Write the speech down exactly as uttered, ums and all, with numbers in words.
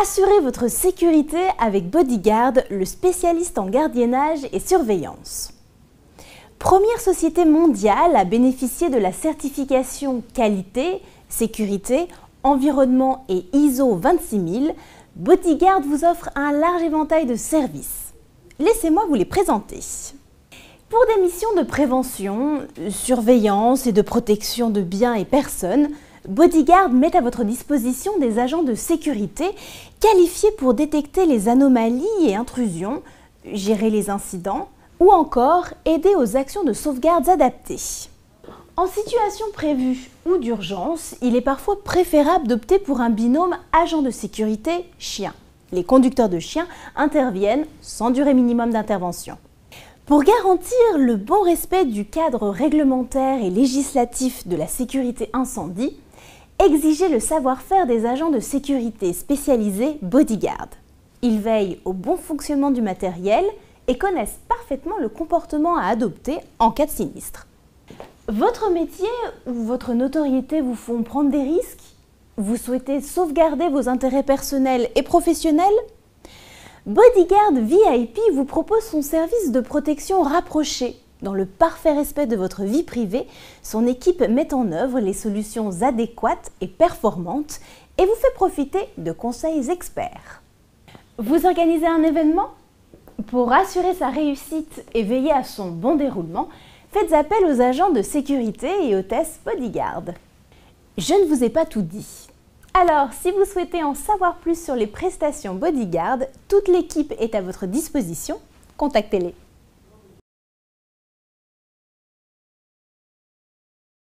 Assurez votre sécurité avec Bodyguard, le spécialiste en gardiennage et surveillance. Première société mondiale à bénéficier de la certification qualité, sécurité, environnement et I S O vingt-six mille, Bodyguard vous offre un large éventail de services. Laissez-moi vous les présenter. Pour des missions de prévention, surveillance et de protection de biens et personnes, Bodyguard met à votre disposition des agents de sécurité qualifiés pour détecter les anomalies et intrusions, gérer les incidents ou encore aider aux actions de sauvegarde adaptées. En situation prévue ou d'urgence, il est parfois préférable d'opter pour un binôme agent de sécurité chien. Les conducteurs de chiens interviennent sans durée minimum d'intervention. Pour garantir le bon respect du cadre réglementaire et législatif de la sécurité incendie, exigez le savoir-faire des agents de sécurité spécialisés Bodyguard. Ils veillent au bon fonctionnement du matériel et connaissent parfaitement le comportement à adopter en cas de sinistre. Votre métier ou votre notoriété vous font prendre des risques? Vous souhaitez sauvegarder vos intérêts personnels et professionnels? Bodyguard V I P vous propose son service de protection rapproché. Dans le parfait respect de votre vie privée, son équipe met en œuvre les solutions adéquates et performantes et vous fait profiter de conseils experts. Vous organisez un événement? Pour assurer sa réussite et veiller à son bon déroulement, faites appel aux agents de sécurité et hôtesses Bodyguard. Je ne vous ai pas tout dit. Alors, si vous souhaitez en savoir plus sur les prestations Bodyguard, toute l'équipe est à votre disposition. Contactez-les.